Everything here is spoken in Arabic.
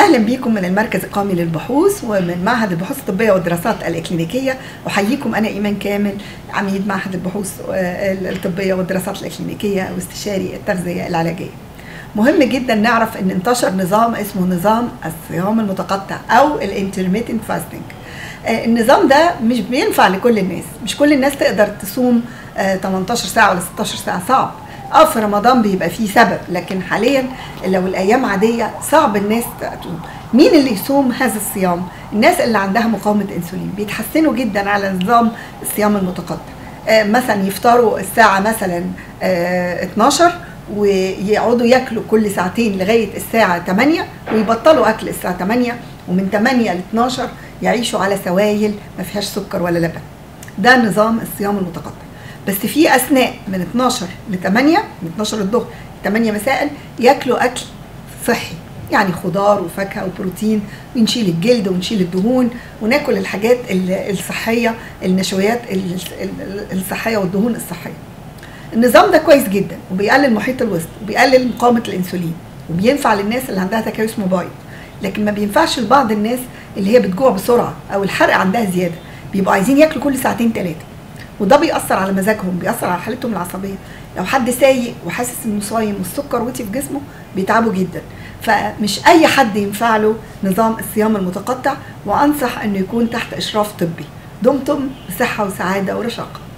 أهلا بكم من المركز القومي للبحوث ومن معهد البحوث الطبيه والدراسات الاكلينيكيه. أحييكم، أنا ايمان كامل، عميد معهد البحوث الطبيه والدراسات الاكلينيكيه واستشاري التغذيه العلاجيه. مهم جدا نعرف ان انتشر نظام اسمه نظام الصيام المتقطع او الانترميتنت فاستنج. النظام ده مش بينفع لكل الناس، مش كل الناس تقدر تصوم 18 ساعه ولا 16 ساعه، صعب. في رمضان بيبقى فيه سبب، لكن حاليا لو الايام عاديه صعب الناس تقوم. مين اللي يصوم هذا الصيام؟ الناس اللي عندها مقاومه انسولين بيتحسنوا جدا على نظام الصيام المتقطع. مثلا يفطروا الساعه مثلا 12 ويقعدوا ياكلوا كل ساعتين لغايه الساعه 8 ويبطلوا اكل الساعه 8، ومن 8 ل 12 يعيشوا على سوائل ما فيهاش سكر ولا لبن. ده نظام الصيام المتقطع. بس في اثناء من 12 ل 8، من 12 الظهر 8 مساء، ياكلوا اكل صحي، يعني خضار وفاكهه وبروتين، ونشيل الجلد ونشيل الدهون وناكل الحاجات الصحيه، النشويات الصحيه والدهون الصحيه. النظام ده كويس جدا وبيقلل محيط الوسط وبيقلل مقاومه الانسولين وبينفع للناس اللي عندها تكايس مبايض، لكن ما بينفعش لبعض الناس اللي هي بتجوع بسرعه او الحرق عندها زياده، بيبقوا عايزين ياكلوا كل ساعتين ثلاثه، وده بيأثر على مزاجهم، بيأثر على حالتهم العصبيه. لو حد سايق وحاسس انه صايم والسكر وطي في جسمه بيتعبوا جدا، فمش اي حد ينفع له نظام الصيام المتقطع، وانصح انه يكون تحت اشراف طبي. دمتم بصحه وسعاده ورشاقه.